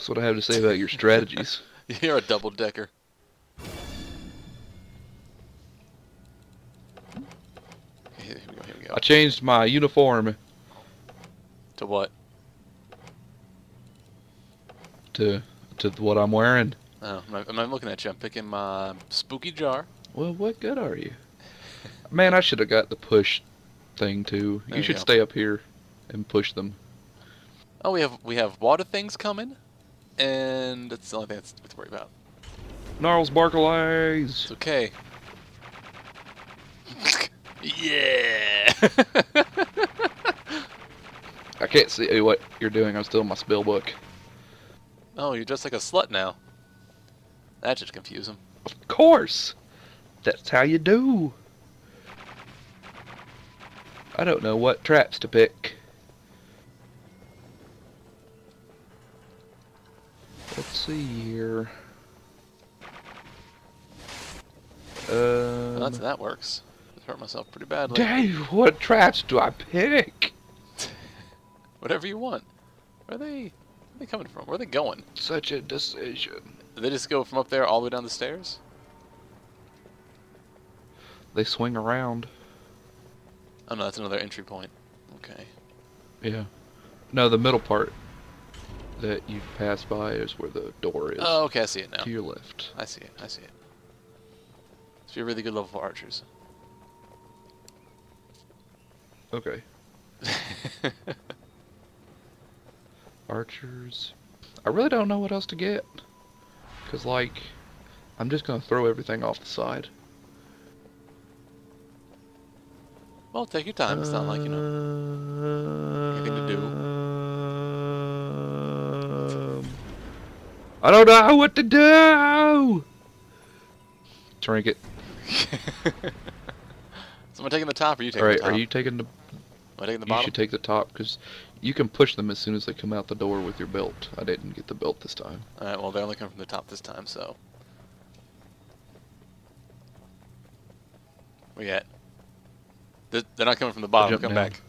That's what I have to say about your strategies. You're a double-decker. Here we go, here we go. I changed my uniform. To what? To what I'm wearing. Oh, I'm not looking at you. I'm picking my spooky jar. Well, what good are you? Man, I should have got the push thing, too. You should stay up here and push them. Oh, we have water things coming. And that's the only thing that's to worry about. Gnarls Barkley. It's okay. Yeah. I can't see what you're doing. I'm still in my spell book. Oh, you're just like a slut now. That should confuse him. Of course. That's how you do. I don't know what traps to pick. Let's see here. Well, that works. I hurt myself pretty badly. Dave, what traps do I pick? Whatever you want. Where are they coming from? Where are they going? Such a decision. Do they just go from up there all the way down the stairs? They swing around. Oh no, that's another entry point. Okay. Yeah. No, the middle part that you pass by is where the door is. Oh, okay, I see it now. To your left. I see it, I see it. So you're a really good level for archers. Okay. Archers. I really don't know what else to get. Because, like, I'm just going to throw everything off the side. Well, take your time. It's not like, you know, anything to do. I don't know what to do! Trinket. So am I taking the top or are you taking the top? Alright, are you taking the... Am I taking the bottom? You should take the top, because you can push them as soon as they come out the door with your belt. I didn't get the belt this time. Alright, well they only come from the top this time, so... Where you at? They're not coming from the bottom, come down. Back.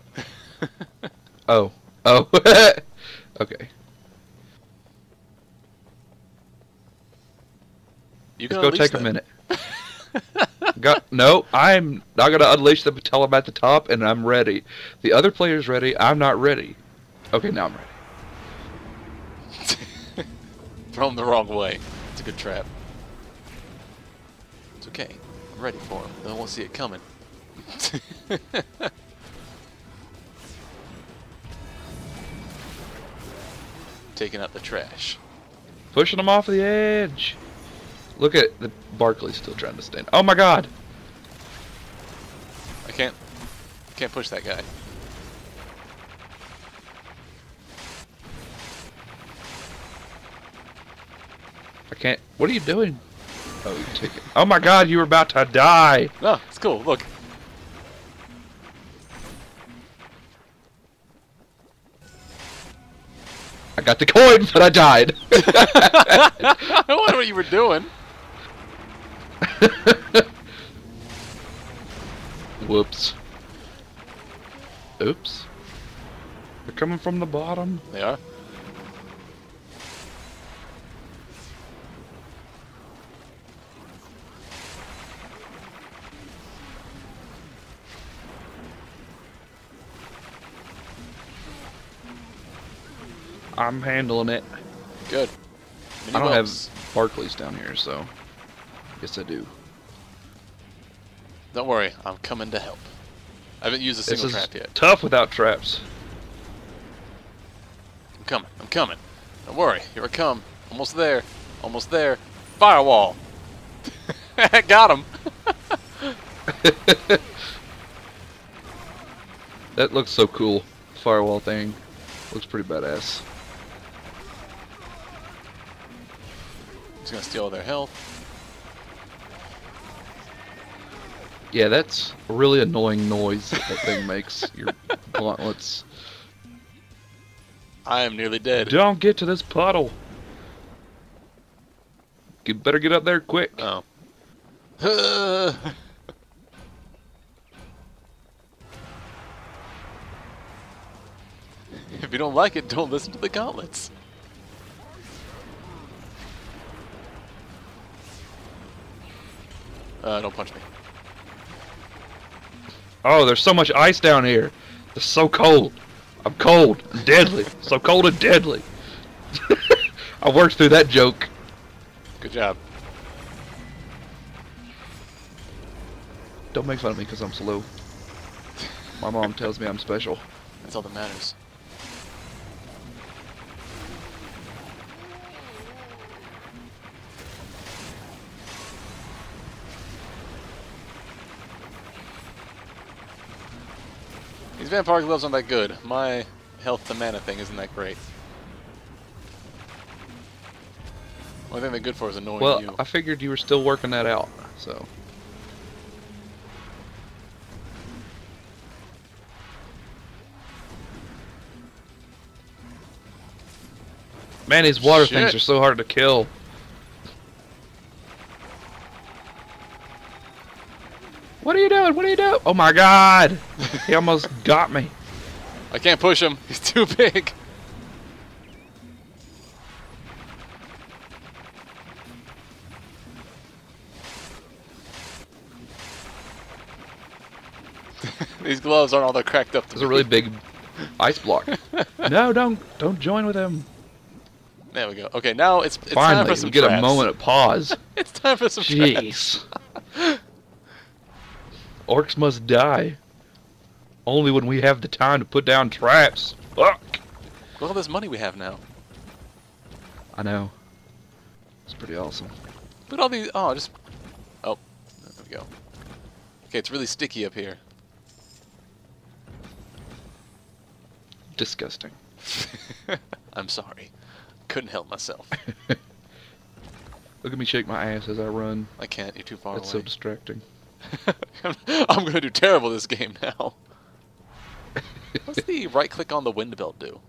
Oh. Oh. Okay. It's gonna take a minute. No, I'm not going to unleash them until I'm at the top and I'm ready. The other player's ready, I'm not ready. Okay, now I'm ready. Throw them the wrong way. It's a good trap. It's okay. I'm ready for them. They won't see it coming. Taking out the trash. Pushing them off the edge. Look at the Barkley still trying to stand. Oh my God! I can't push that guy. I can't. What are you doing? Oh, you take it. Oh my God! You were about to die. No, it's cool. Look. I got the coin, but I died. I wonder what you were doing. Whoops. Oops. They're coming from the bottom. They are. I'm handling it. Good. Mini I don't bumps. Have Barkley's down here, so yes I do. Don't worry, I'm coming to help. I haven't used a single trap yet. Tough without traps. I'm coming. I'm coming. Don't worry. Here I come. Almost there. Almost there. Firewall. Got him. That looks so cool. Firewall thing looks pretty badass. He's gonna steal all their health. Yeah, that's a really annoying noise that thing makes. Your gauntlets. I am nearly dead. Don't get to this puddle. You better get up there quick. Oh. If you don't like it, don't listen to the gauntlets. Don't punch me. Oh, there's so much ice down here. It's so cold. I'm cold and deadly. So cold and deadly. I worked through that joke. Good job. Don't make fun of me because I'm slow. My mom tells me I'm special. That's all that matters. These vampire gloves aren't that good. My health to mana thing isn't that great. Only thing they're good for is annoying you. Well, I figured you were still working that out, so. Man, these water things are so hard to kill. What are you doing? What are you doing? Oh my god! He almost got me. I can't push him. He's too big. These gloves aren't all that cracked up. There's a really big ice block. No, don't join with him. There we go. Okay, now it's finally, time for some we get traps. A moment of pause. It's time for some traps. Jeez. Orcs must die. Only when we have the time to put down traps. Fuck. Look at all this money we have now. I know. It's pretty awesome. Look at all these... Oh, just... Oh. There we go. Okay, it's really sticky up here. Disgusting. I'm sorry. Couldn't help myself. Look at me shake my ass as I run. I can't. You're too far away. That's so distracting. I'm going to do terrible this game now. What's the right click on the wind belt do?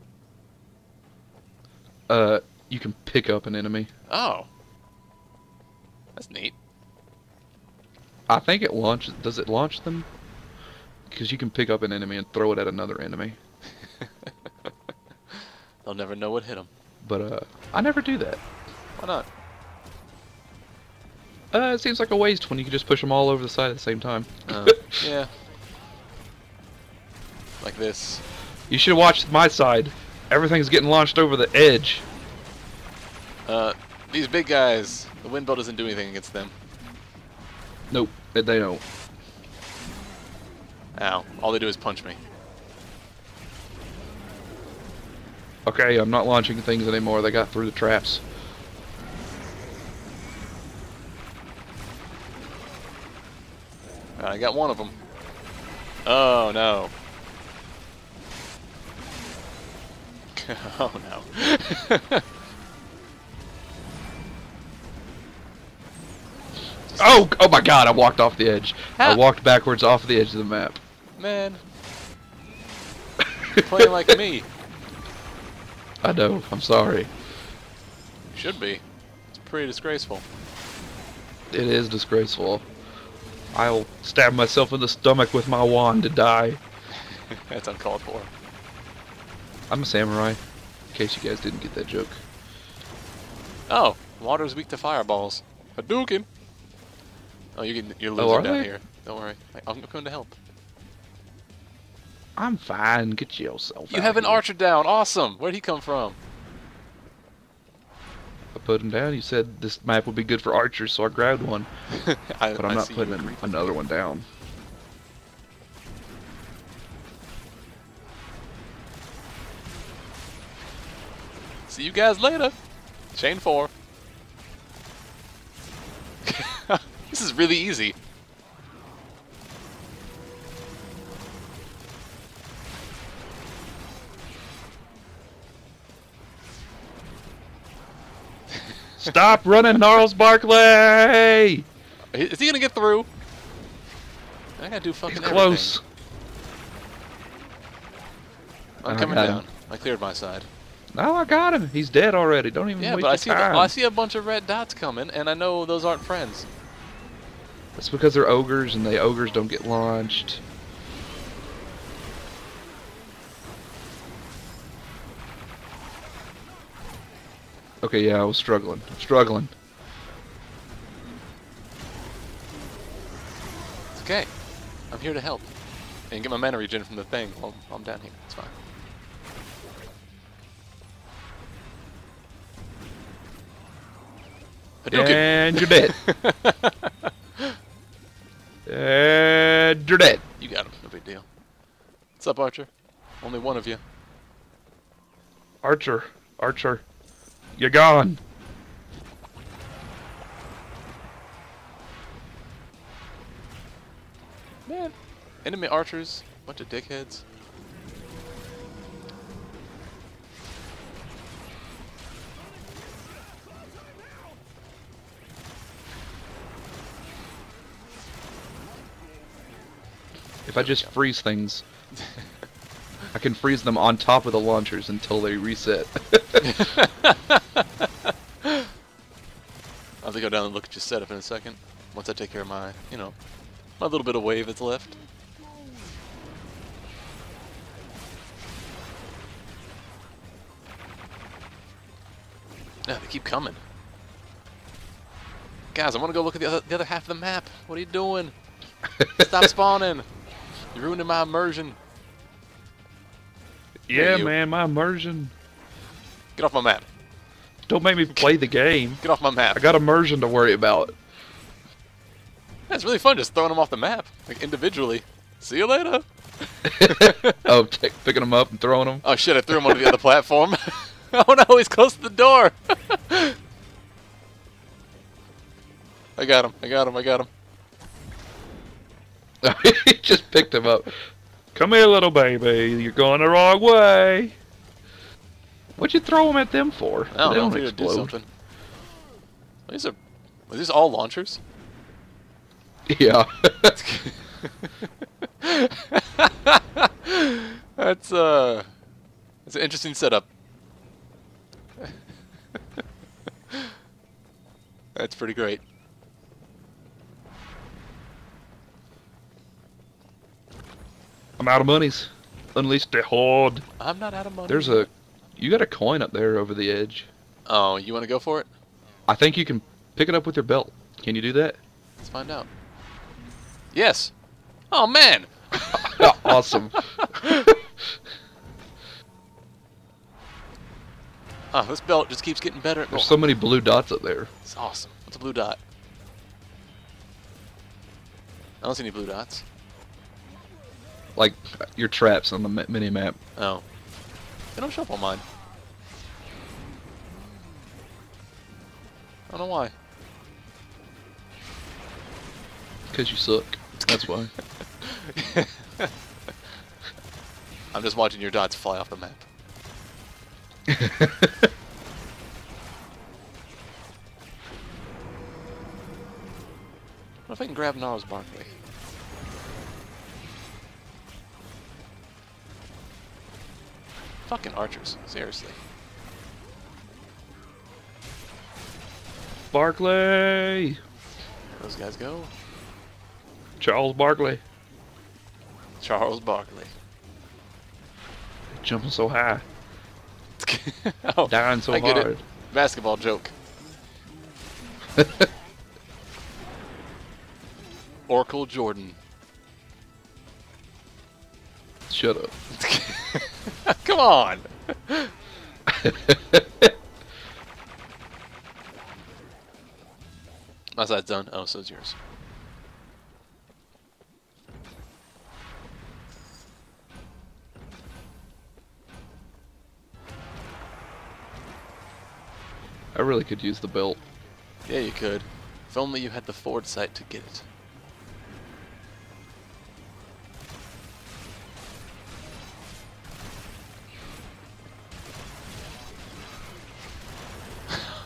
You can pick up an enemy. Oh. That's neat. I think it launches... Does it launch them? Because you can pick up an enemy and throw it at another enemy. They'll never know what hit them. But I never do that. Why not? It seems like a waste when you can just push them all over the side at the same time. Yeah. Like this. You should watch my side. Everything's getting launched over the edge. These big guys, the wind belt doesn't do anything against them. Nope, they don't. Ow, all they do is punch me. Okay, I'm not launching things anymore. They got through the traps. I got one of them. Oh, no. Oh, no. Oh my god, I walked off the edge. How? I walked backwards off the edge of the map. Man. You're playing like me. I know. I'm sorry. Should be. It's pretty disgraceful. It is disgraceful. I'll stab myself in the stomach with my wand to die. That's uncalled for. I'm a samurai. In case you guys didn't get that joke. Oh, water's weak to fireballs. Hadouken. Oh, you're losing down here. Don't worry. I'm going to help. I'm fine. Get yourself. You have an archer down. Awesome. Where'd he come from? I put him down. You said this map would be good for archers, so I grabbed one. But I'm not putting another one down. See you guys later. Chain 4. This is really easy. Stop running, Gnarls Barkley! Is he gonna get through? I gotta do fucking everything. Close. I'm coming down. I cleared my side. No, I got him. He's dead already. Don't even waste your time. I see a bunch of red dots coming, and I know those aren't friends. That's because they're ogres, and the ogres don't get launched. Okay, yeah, I was struggling. okay. I'm here to help. I can get my mana regen from the thing while I'm down here. It's fine. Hadouken. And you're dead. And you're dead. You got him. No big deal. What's up, Archer? Only one of you. Archer. Archer. You're gone. Man. Enemy archers. Bunch of dickheads. If I just freeze things, I can freeze them on top of the launchers until they reset. I'll have to go down and look at your setup in a second. Once I take care of my, you know, my little bit of wave that's left. Yeah, they keep coming. Guys, I want to go look at the other half of the map. What are you doing? Stop spawning. You're ruining my immersion. Yeah, man, my immersion. Get off my map. Don't make me play the game. Get off my map. I got immersion to worry about. That's really fun just throwing them off the map, like individually. See you later. Oh, picking them up and throwing them. Oh shit, I threw them onto the other platform. Oh no, he's close to the door. I got him, I got him, I got him. He just picked him up. Come here, little baby. You're going the wrong way. What'd you throw them at them for? I don't know. They don't explode. Do something. Are these all launchers? Yeah. That's an interesting setup. That's pretty great. I'm out of monies. Unleash the horde. I'm not out of money. There's a... You got a coin up there over the edge. Oh, you want to go for it? I think you can pick it up with your belt. Can you do that? Let's find out. Yes. Oh, man. Awesome. Oh, this belt just keeps getting better. There's so many blue dots up there. It's awesome. What's a blue dot? I don't see any blue dots. Like your traps on the mini map. Oh, they don't show up on mine. I don't know why. Because you suck. That's why. I'm just watching your dots fly off the map. What if I can grab Gnarls Barkley? Fucking archers, seriously. Barkley! Those guys go. Charles Barkley. Charles Barkley. Jumping so high. Oh, dying so hard. I get it. Basketball joke. Oracle Jordan. Shut up. Come on! My side's done. Oh, so it's yours. I really could use the belt. Yeah, you could. If only you had the forward sight to get it.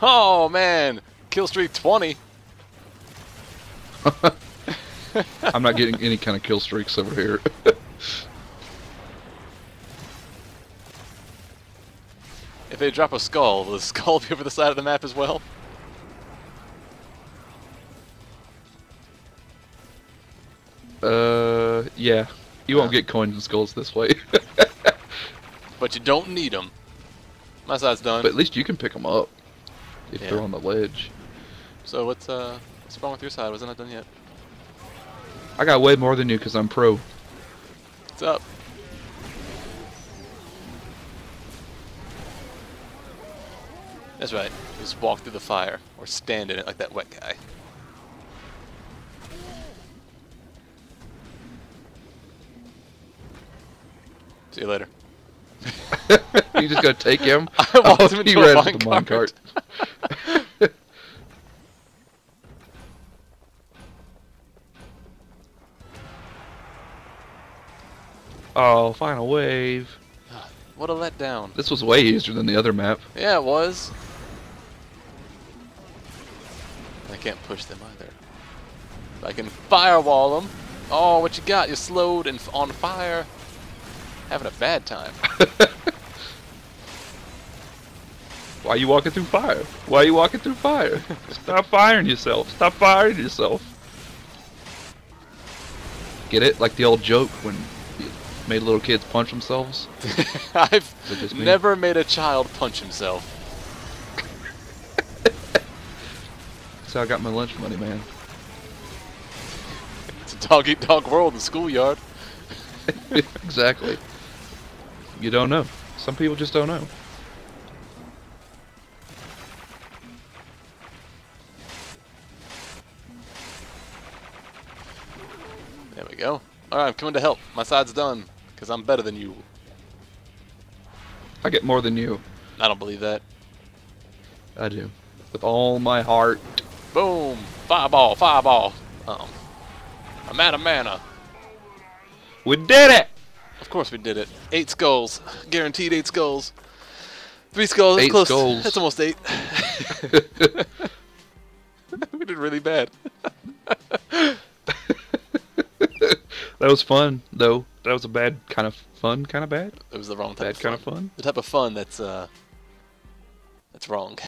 Oh man, kill streak 20. I'm not getting any kind of kill streaks over here. If they drop a skull, will the skull be over the side of the map as well? Yeah. You won't get coins and skulls this way. But you don't need them. My side's done. But at least you can pick them up. If they're on the ledge. So what's wrong with your side? Wasn't it done yet? I got way more than you because I'm pro. What's up? That's right. Just walk through the fire or stand in it like that wet guy. See you later. You just gotta take him. I walked him into the minecart. Oh, final wave. What a letdown. This was way easier than the other map. Yeah, it was. I can't push them either. But I can firewall them. Oh, what you got? You're slowed and on fire. Having a bad time. Why are you walking through fire? Why are you walking through fire? Stop firing yourself. Stop firing yourself. Get it? Like the old joke when you made little kids punch themselves? I've never made a child punch himself. That's how I got my lunch money, man. It's a dog-eat-dog world in the schoolyard. Exactly. You don't know. Some people just don't know. There we go. Alright, I'm coming to help. My side's done, because I'm better than you. I get more than you. I don't believe that. I do. With all my heart. Boom! Fireball! Fireball! Uh-oh. I'm out of mana. We did it! Of course we did it. 8 skulls. Guaranteed 8 skulls. 3 skulls. That's close. Skulls. That's almost 8. We did really bad. That was fun, though. That was a bad kind of fun, kind of bad. It was the wrong type of fun. The type of fun that's wrong.